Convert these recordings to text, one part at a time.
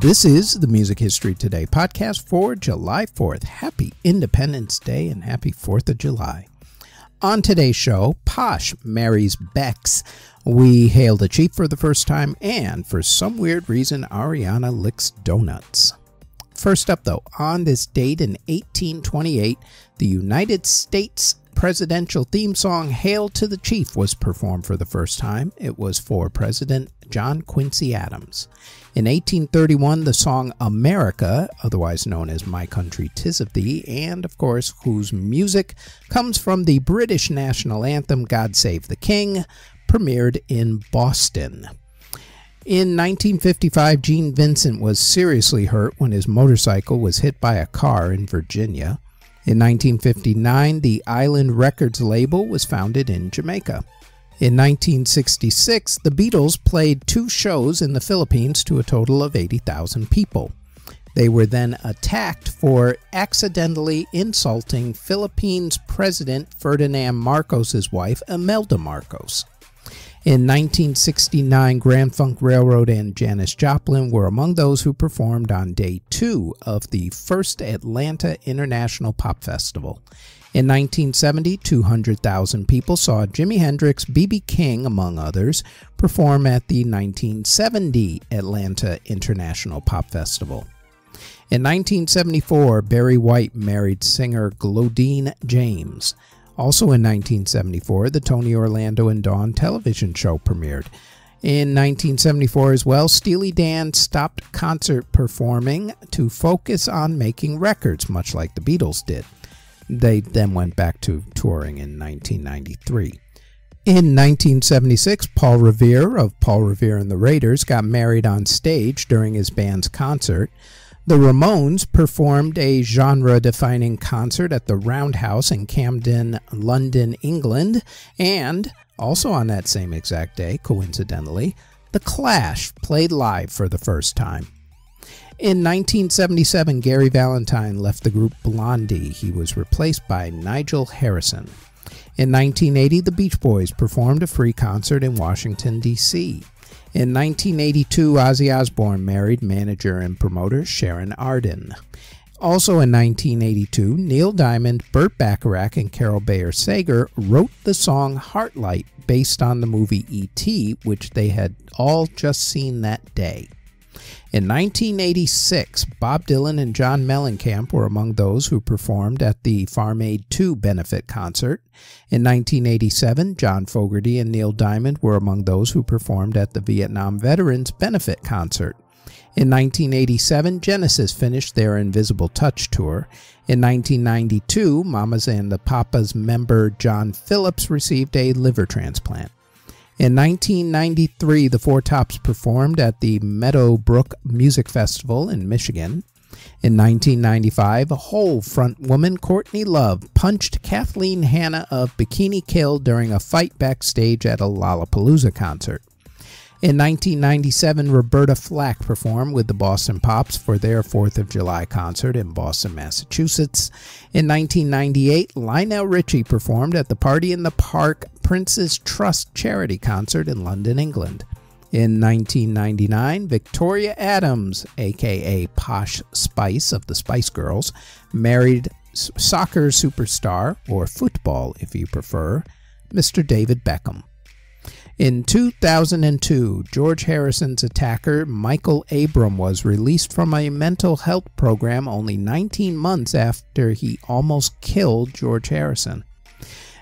This is the Music History Today podcast for July 4th. Happy Independence Day and happy 4th of July. On today's show, Posh marries Bex. We hail the Chief for the first time, and for some weird reason, Ariana licks donuts. First up, though, on this date in 1828, the United States presidential theme song Hail to the Chief was performed for the first time. It was for President John Quincy Adams. In 1831, the song America, otherwise known as My Country 'Tis of Thee, and of course whose music comes from the British national anthem God Save the King, premiered in Boston. In 1955, Gene Vincent was seriously hurt when his motorcycle was hit by a car in Virginia. In 1959, the Island Records label was founded in Jamaica. In 1966, the Beatles played two shows in the Philippines to a total of 80,000 people. They were then attacked for accidentally insulting Philippines President Ferdinand Marcos's wife, Imelda Marcos. In 1969, Grand Funk Railroad and Janis Joplin were among those who performed on day two of the first Atlanta International Pop Festival. In 1970, 200,000 people saw Jimi Hendrix, B.B. King, among others, perform at the 1970 Atlanta International Pop Festival. In 1974, Barry White married singer Glodean James. Also in 1974, the Tony Orlando and Dawn television show premiered. In 1974 as well, Steely Dan stopped concert performing to focus on making records, much like the Beatles did. They then went back to touring in 1993. In 1976, Paul Revere of Paul Revere and the Raiders got married on stage during his band's concert. The Ramones performed a genre-defining concert at the Roundhouse in Camden, London, England, and also on that same exact day, coincidentally, The Clash played live for the first time. In 1977, Gary Valentine left the group Blondie. He was replaced by Nigel Harrison. In 1980, the Beach Boys performed a free concert in Washington, D.C. In 1982, Ozzy Osbourne married manager and promoter Sharon Arden. Also in 1982, Neil Diamond, Burt Bacharach, and Carol Bayer Sager wrote the song Heartlight based on the movie E.T., which they had all just seen that day. In 1986, Bob Dylan and John Mellencamp were among those who performed at the Farm Aid 2 benefit concert. In 1987, John Fogerty and Neil Diamond were among those who performed at the Vietnam Veterans benefit concert. In 1987, Genesis finished their Invisible Touch tour. In 1992, Mamas and the Papas member John Phillips received a liver transplant. In 1993, the Four Tops performed at the Meadowbrook Music Festival in Michigan. In 1995, a Hole front woman Courtney Love punched Kathleen Hanna of Bikini Kill during a fight backstage at a Lollapalooza concert. In 1997, Roberta Flack performed with the Boston Pops for their 4th of July concert in Boston, Massachusetts. In 1998, Lionel Richie performed at the Party in the Park Prince's Trust charity concert in London, England. In 1999, Victoria Adams, aka Posh Spice of the Spice Girls, married soccer superstar, or football if you prefer, Mr. David Beckham. In 2002, George Harrison's attacker Michael Abram was released from a mental health program only 19 months after he almost killed George Harrison.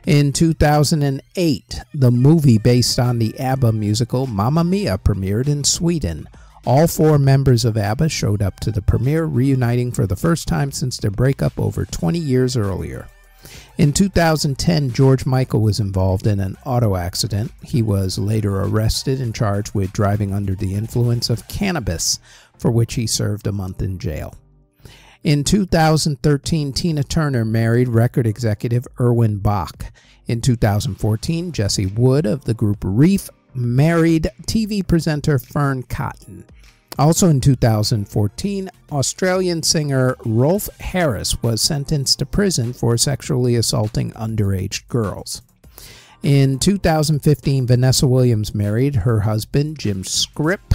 In 2008, the movie based on the ABBA musical Mamma Mia premiered in Sweden. All four members of ABBA showed up to the premiere, reuniting for the first time since their breakup over 20 years earlier. In 2010, George Michael was involved in an auto accident. He was later arrested and charged with driving under the influence of cannabis, for which he served a month in jail. In 2013, Tina Turner married record executive Erwin Bach. In 2014, Jesse Wood of the group Reef married TV presenter Fern Cotton. Also in 2014, Australian singer Rolf Harris was sentenced to prison for sexually assaulting underage girls. In 2015, Vanessa Williams married her husband Jim Scripp.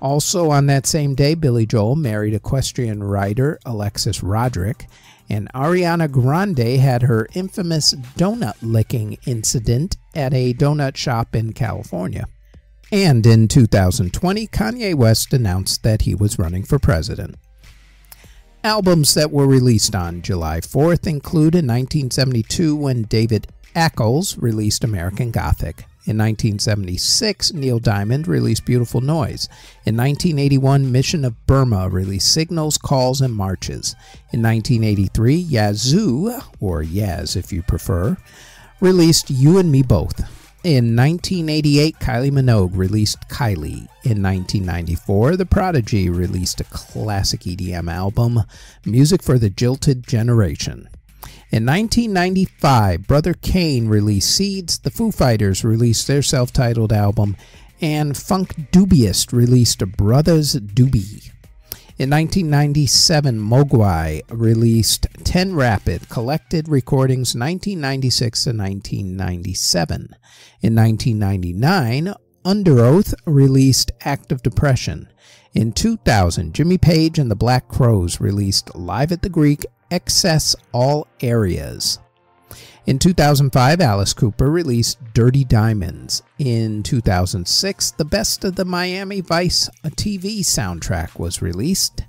Also on that same day, Billy Joel married equestrian rider Alexis Roderick, and Ariana Grande had her infamous donut licking incident at a donut shop in California. And in 2020, Kanye West announced that he was running for president. Albums that were released on July 4th include in 1972 when David Ackles released American Gothic. In 1976, Neil Diamond released Beautiful Noise. In 1981, Mission of Burma released Signals, Calls, and Marches. In 1983, Yazoo, or Yaz if you prefer, released You and Me Both. In 1988, Kylie Minogue released Kylie. In 1994, The Prodigy released a classic EDM album, Music for the Jilted Generation. In 1995, Brother Kane released Seeds, The Foo Fighters released their self-titled album, and Funk Dubious released Brothers Doobie. In 1997, Mogwai released 10 Rapid Collected Recordings 1996 to 1997. In 1999, Under Oath released Act of Depression. In 2000, Jimmy Page and the Black Crowes released Live at the Greek, Excess All Areas. In 2005, Alice Cooper released Dirty Diamonds. In 2006, the Best of the Miami Vice TV soundtrack was released.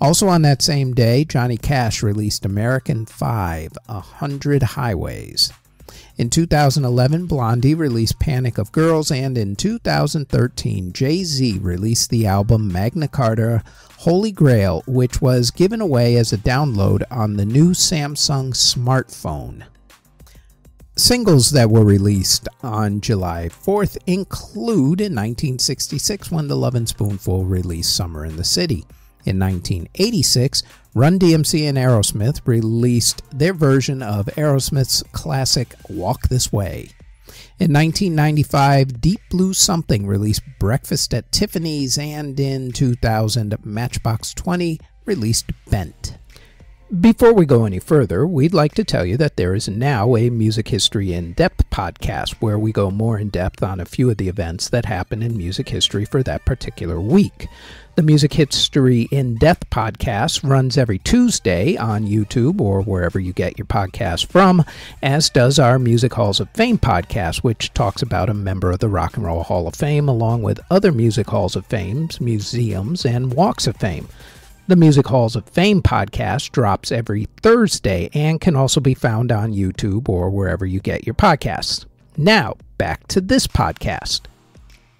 Also on that same day, Johnny Cash released American 5, 100 Highways. In 2011, Blondie released Panic of Girls, and in 2013, Jay-Z released the album Magna Carta Holy Grail, which was given away as a download on the new Samsung smartphone. Singles that were released on July 4th include in 1966 when The Lovin' Spoonful released Summer in the City. In 1986, Run DMC and Aerosmith released their version of Aerosmith's classic Walk This Way. In 1995, Deep Blue Something released Breakfast at Tiffany's, and in 2000, Matchbox 20 released Bent. Before we go any further, we'd like to tell you that there is now a Music History In-Depth podcast where we go more in-depth on a few of the events that happen in music history for that particular week. The Music History In-Depth podcast runs every Tuesday on YouTube or wherever you get your podcasts from, as does our Music Halls of Fame podcast, which talks about a member of the Rock and Roll Hall of Fame along with other Music Halls of Fame, museums, and walks of fame. The Music Halls of Fame podcast drops every Thursday and can also be found on YouTube or wherever you get your podcasts. Now, back to this podcast.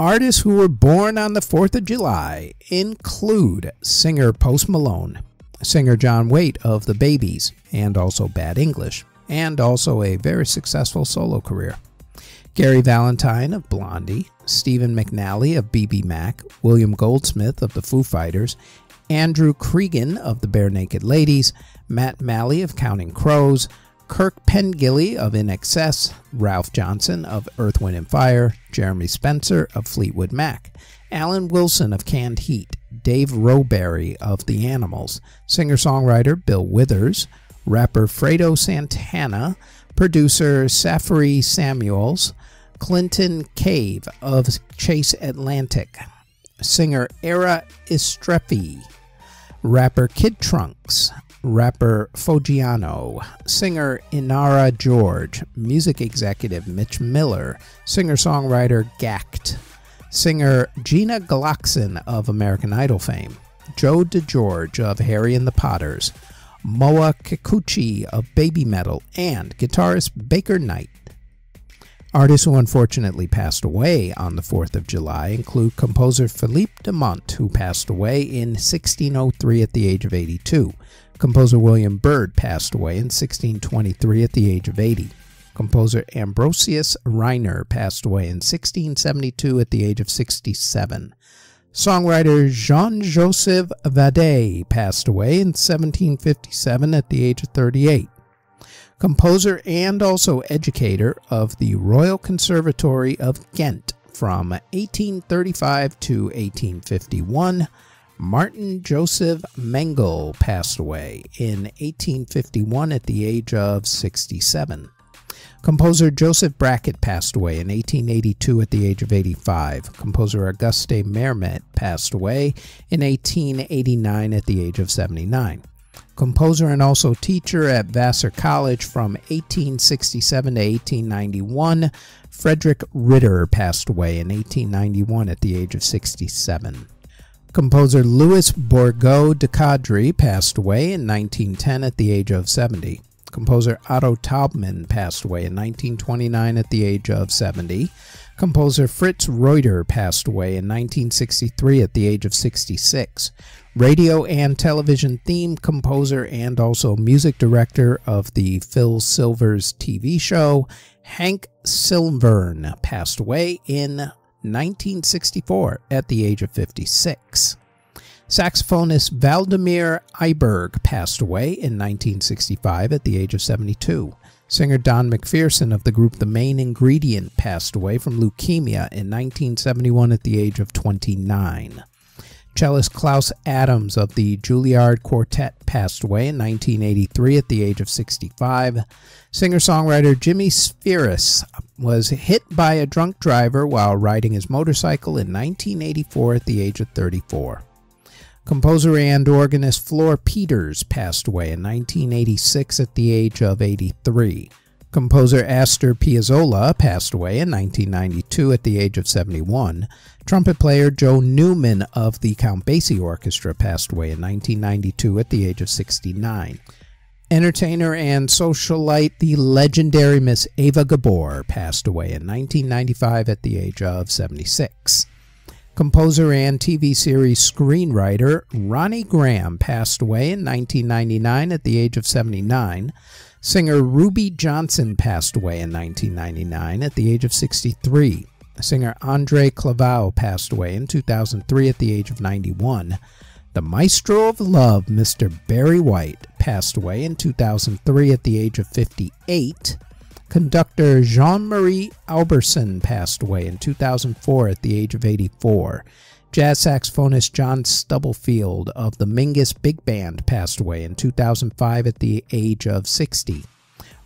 Artists who were born on the 4th of July include singer Post Malone, singer John Waite of The Babies, and also Bad English, and also a very successful solo career. Gary Valentine of Blondie, Stephen McNally of B.B. Mac, William Goldsmith of The Foo Fighters, Andrew Cregan of the Bare Naked Ladies, Matt Malley of Counting Crows, Kirk Pengilly of INXS, Ralph Johnson of Earth, Wind & Fire, Jeremy Spencer of Fleetwood Mac, Alan Wilson of Canned Heat, Dave Rowberry of The Animals, singer-songwriter Bill Withers, rapper Fredo Santana, producer Safari Samuels, Clinton Cave of Chase Atlantic, singer Era Istrefi, rapper Kid Trunks, rapper Foggiano, singer Inara George, music executive Mitch Miller, singer-songwriter Gact, singer Gina Glockson of American Idol fame, Joe DeGeorge of Harry and the Potters, Moa Kikuchi of Baby Metal, and guitarist Baker Knight. Artists who unfortunately passed away on the 4th of July include composer Philippe Dumont, who passed away in 1603 at the age of 82. Composer William Byrd passed away in 1623 at the age of 80. Composer Ambrosius Reiner passed away in 1672 at the age of 67. Songwriter Jean-Joseph Vadé passed away in 1757 at the age of 38. Composer and also educator of the Royal Conservatory of Ghent from 1835 to 1851, Martin Joseph Mengele passed away in 1851 at the age of 67. Composer Joseph Brackett passed away in 1882 at the age of 85. Composer Auguste Mermet passed away in 1889 at the age of 79. Composer and also teacher at Vassar College from 1867 to 1891, Frederick Ritter passed away in 1891 at the age of 67. Composer Louis Borgo de Cadre passed away in 1910 at the age of 70. Composer Otto Taubman passed away in 1929 at the age of 70. Composer Fritz Reuter passed away in 1963 at the age of 66. Radio and television theme composer and also music director of the Phil Silvers TV show, Hank Silvern passed away in 1964 at the age of 56. Saxophonist Valdemir Iberg passed away in 1965 at the age of 72. Singer Don McPherson of the group The Main Ingredient passed away from leukemia in 1971 at the age of 29. Cellist Klaus Adams of the Juilliard Quartet passed away in 1983 at the age of 65. Singer-songwriter Jimmy Spheris was hit by a drunk driver while riding his motorcycle in 1984 at the age of 34. Composer and organist Floor Peters passed away in 1986 at the age of 83. Composer Astor Piazzolla passed away in 1992 at the age of 71. Trumpet player Joe Newman of the Count Basie Orchestra passed away in 1992 at the age of 69. Entertainer and socialite, the legendary Miss Eva Gabor passed away in 1995 at the age of 76. Composer and TV series screenwriter Ronnie Graham passed away in 1999 at the age of 79. Singer Ruby Johnson passed away in 1999 at the age of 63. Singer Andre Clavau passed away in 2003 at the age of 91. The maestro of love, Mr. Barry White, passed away in 2003 at the age of 58. Conductor Jean-Marie Alberson passed away in 2004 at the age of 84. Jazz saxophonist John Stubblefield of the Mingus Big Band passed away in 2005 at the age of 60.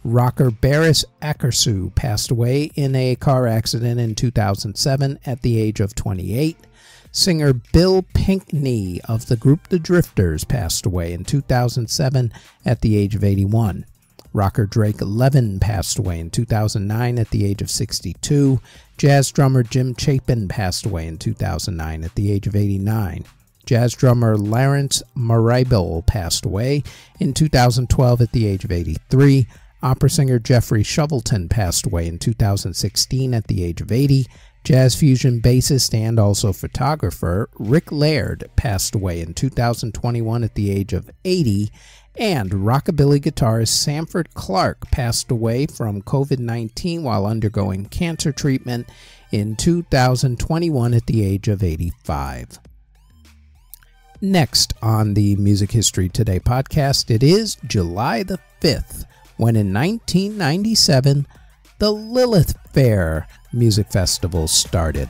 Rocker Barris Akersu passed away in a car accident in 2007 at the age of 28. Singer Bill Pinkney of the group The Drifters passed away in 2007 at the age of 81. Rocker Drake Levin passed away in 2009 at the age of 62. Jazz drummer Jim Chapin passed away in 2009 at the age of 89. Jazz drummer Lawrence Maribel passed away in 2012 at the age of 83. Opera singer Jeffrey Shovelton passed away in 2016 at the age of 80. Jazz fusion bassist and also photographer Rick Laird passed away in 2021 at the age of 80. And rockabilly guitarist Sanford Clark passed away from COVID-19 while undergoing cancer treatment in 2021 at the age of 85. Next on the Music History Today podcast, it is July the 5th, when in 1997, the Lilith Fair Music Festival started.